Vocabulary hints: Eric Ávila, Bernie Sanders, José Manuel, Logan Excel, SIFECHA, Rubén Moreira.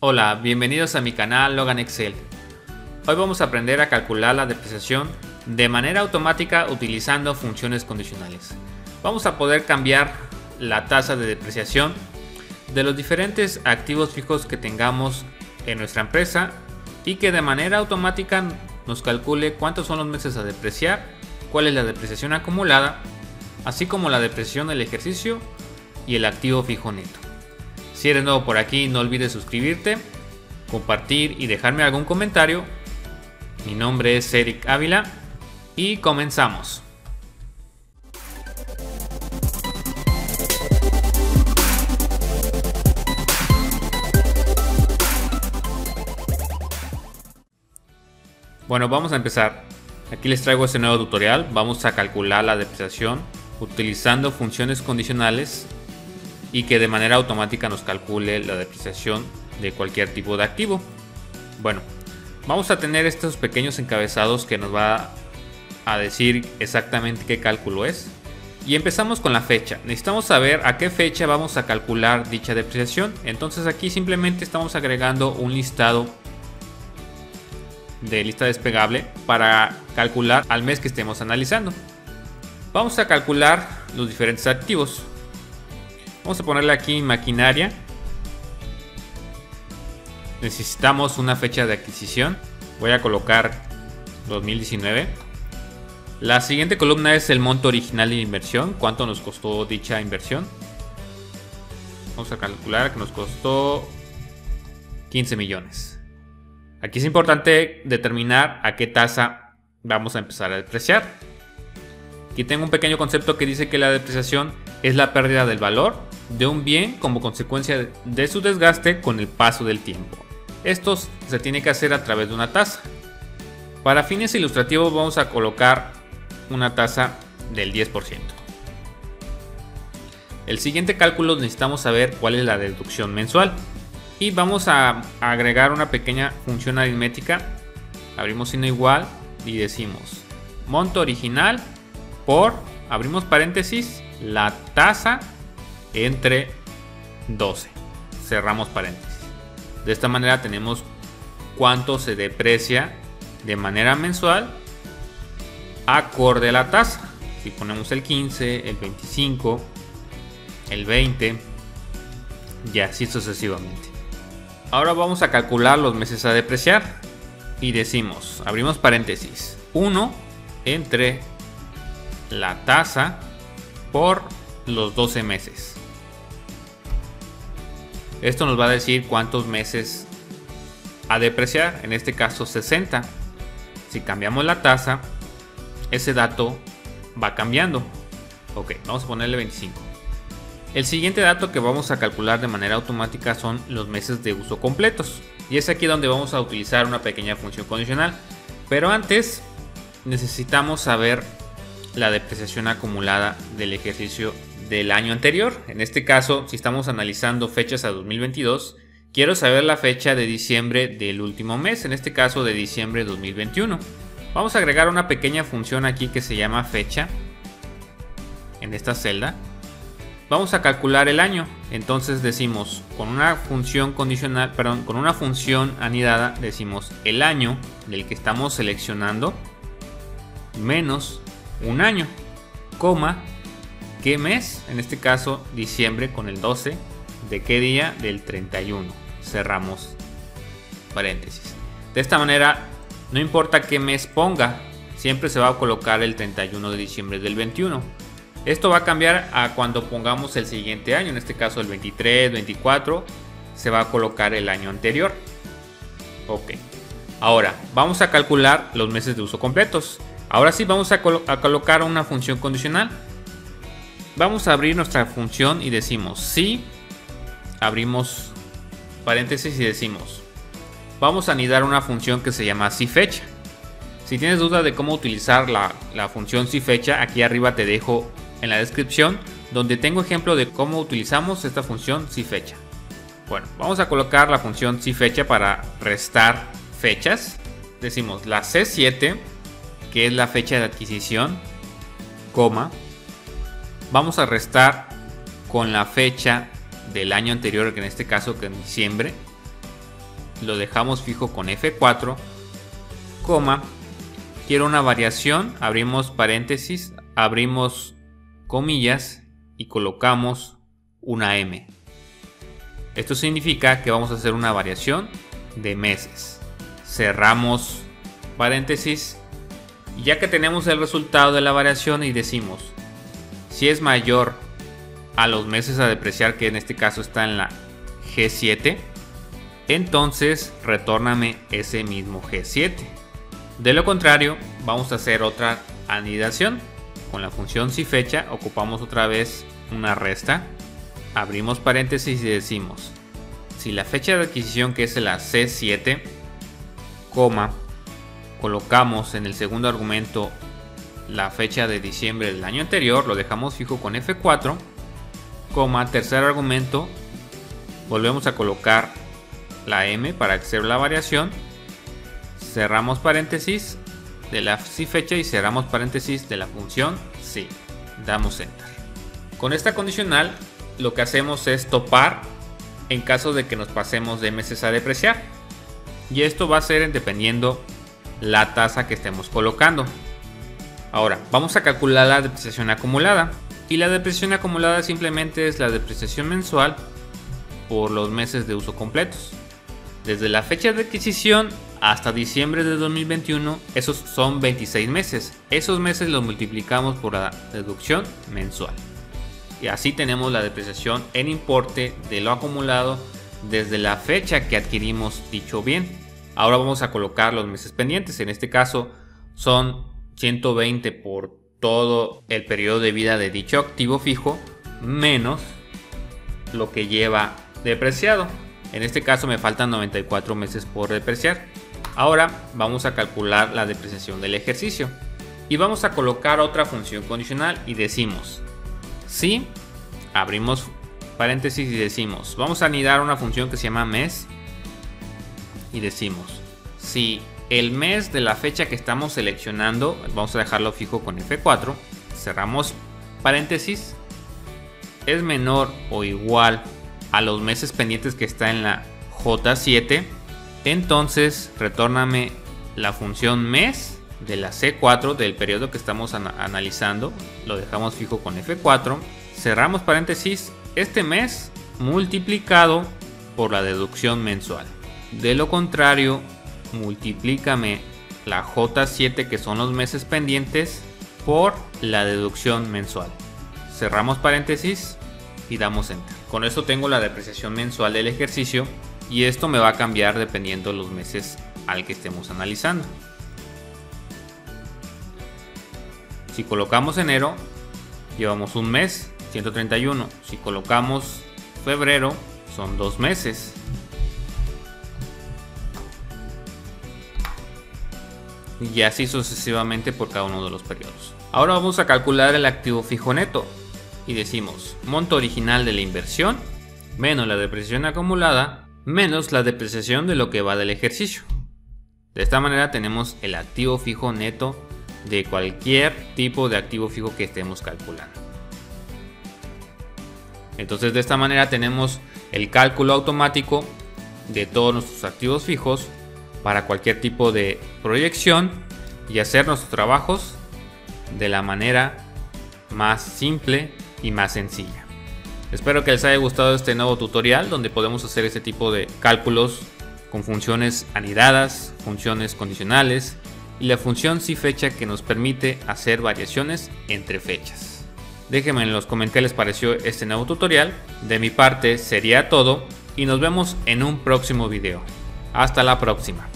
Hola, bienvenidos a mi canal Logan Excel. Hoy vamos a aprender a calcular la depreciación de manera automática utilizando funciones condicionales. Vamos a poder cambiar la tasa de depreciación de los diferentes activos fijos que tengamos en nuestra empresa y que de manera automática nos calcule cuántos son los meses a depreciar, cuál es la depreciación acumulada, así como la depreciación del ejercicio y el activo fijo neto. Si eres nuevo por aquí, no olvides suscribirte, compartir y dejarme algún comentario. Mi nombre es Eric Ávila y comenzamos. Bueno, vamos a empezar. Aquí les traigo este nuevo tutorial. Vamos a calcular la depreciación utilizando funciones condicionales y que de manera automática nos calcule la depreciación de cualquier tipo de activo. Bueno, vamos a tener estos pequeños encabezados que nos va a decir exactamente qué cálculo es. Y empezamos con la fecha. Necesitamos saber a qué fecha vamos a calcular dicha depreciación. Entonces aquí simplemente estamos agregando un listado de lista desplegable para calcular al mes que estemos analizando. Vamos a calcular los diferentes activos. Vamos a ponerle aquí maquinaria. Necesitamos una fecha de adquisición. Voy a colocar 2019. La siguiente columna es el monto original de inversión. ¿Cuánto nos costó dicha inversión? Vamos a calcular que nos costó 15 millones. Aquí es importante determinar a qué tasa vamos a empezar a depreciar. Aquí tengo un pequeño concepto que dice que la depreciación es la pérdida del valor de un bien como consecuencia de su desgaste con el paso del tiempo. Esto se tiene que hacer a través de una tasa. Para fines ilustrativos vamos a colocar una tasa del 10%. El siguiente cálculo necesitamos saber cuál es la deducción mensual y vamos a agregar una pequeña función aritmética. Abrimos signo igual y decimos monto original por, abrimos paréntesis, la tasa entre 12, cerramos paréntesis. De esta manera tenemos cuánto se deprecia de manera mensual acorde a la tasa. Si ponemos el 15, el 25, el 20 y así sucesivamente. Ahora vamos a calcular los meses a depreciar y decimos, abrimos paréntesis, 1 entre la tasa por los 12 meses. Esto nos va a decir cuántos meses a depreciar, en este caso 60. Si cambiamos la tasa, ese dato va cambiando. Ok, vamos a ponerle 25. El siguiente dato que vamos a calcular de manera automática son los meses de uso completos. Y es aquí donde vamos a utilizar una pequeña función condicional. Pero antes necesitamos saber la depreciación acumulada del ejercicio del año anterior. En este caso, si estamos analizando fechas a 2022, quiero saber la fecha de diciembre del último mes, en este caso de diciembre de 2021. Vamos a agregar una pequeña función aquí que se llama fecha. En esta celda vamos a calcular el año. Entonces decimos con una función condicional, con una función anidada, decimos el año del que estamos seleccionando menos un año, coma, ¿qué mes? En este caso, diciembre con el 12, ¿de qué día? Del 31. Cerramos paréntesis. De esta manera, no importa qué mes ponga, siempre se va a colocar el 31 de diciembre del 21. Esto va a cambiar a cuando pongamos el siguiente año, en este caso el 23, 24, se va a colocar el año anterior. Ok, ahora vamos a calcular los meses de uso completos. Ahora sí vamos a colocar una función condicional. Vamos a abrir nuestra función y decimos sí. Abrimos paréntesis y decimos vamos a anidar una función que se llama SIFECHA. Si tienes duda de cómo utilizar la función SIFECHA, aquí arriba te dejo en la descripción donde tengo ejemplo de cómo utilizamos esta función SIFECHA. Bueno, vamos a colocar la función SIFECHA para restar fechas. Decimos la C7, que es la fecha de adquisición, coma, vamos a restar con la fecha del año anterior, que en este caso que en diciembre, lo dejamos fijo con F4, coma, quiero una variación, abrimos paréntesis, abrimos comillas y colocamos una M. Esto significa que vamos a hacer una variación de meses. Cerramos paréntesis y ya que tenemos el resultado de la variación y decimos si es mayor a los meses a depreciar, que en este caso está en la G7, entonces retórname ese mismo G7. De lo contrario, vamos a hacer otra anidación. Con la función SIFECHA ocupamos otra vez una resta, abrimos paréntesis y decimos si la fecha de adquisición, que es la C7, coma, colocamos en el segundo argumento la fecha de diciembre del año anterior, lo dejamos fijo con F4, coma, tercer argumento, volvemos a colocar la M para hacer la variación, cerramos paréntesis de la SIFECHA y cerramos paréntesis de la función SI, damos Enter. Con esta condicional lo que hacemos es topar en caso de que nos pasemos de meses a depreciar, y esto va a ser dependiendo la tasa que estemos colocando. Ahora vamos a calcular la depreciación acumulada, y la depreciación acumulada simplemente es la depreciación mensual por los meses de uso completos, desde la fecha de adquisición hasta diciembre de 2021, esos son 26 meses. Esos meses los multiplicamos por la deducción mensual. Y así tenemos la depreciación en importe de lo acumulado desde la fecha que adquirimos dicho bien. Ahora vamos a colocar los meses pendientes. En este caso son 120 por todo el periodo de vida de dicho activo fijo, menos lo que lleva depreciado. En este caso me faltan 94 meses por depreciar. Ahora vamos a calcular la depreciación del ejercicio y vamos a colocar otra función condicional y decimos si, abrimos paréntesis y decimos, vamos a anidar una función que se llama mes y decimos si el mes de la fecha que estamos seleccionando, vamos a dejarlo fijo con F4, cerramos paréntesis, es menor o igual a los meses pendientes que está en la J7, entonces retórname la función mes de la C4 del periodo que estamos analizando, lo dejamos fijo con F4, cerramos paréntesis, este mes multiplicado por la deducción mensual. De lo contrario, multiplícame la J7, que son los meses pendientes, por la deducción mensual, cerramos paréntesis y damos Enter. Con esto tengo la depreciación mensual del ejercicio, y esto me va a cambiar dependiendo los meses al que estemos analizando. Si colocamos enero, llevamos un mes, 131. Si colocamos febrero, son 2 meses. Y así sucesivamente por cada uno de los periodos. Ahora vamos a calcular el activo fijo neto. Y decimos monto original de la inversión menos la depreciación acumulada menos la depreciación de lo que va del ejercicio. De esta manera tenemos el activo fijo neto de cualquier tipo de activo fijo que estemos calculando. Entonces de esta manera tenemos el cálculo automático de todos nuestros activos fijos para cualquier tipo de proyección y hacer nuestros trabajos de la manera más simple y más sencilla. Espero que les haya gustado este nuevo tutorial donde podemos hacer este tipo de cálculos con funciones anidadas, funciones condicionales y la función SIFECHA que nos permite hacer variaciones entre fechas. Déjenme en los comentarios qué les pareció este nuevo tutorial. De mi parte sería todo y nos vemos en un próximo video. Hasta la próxima.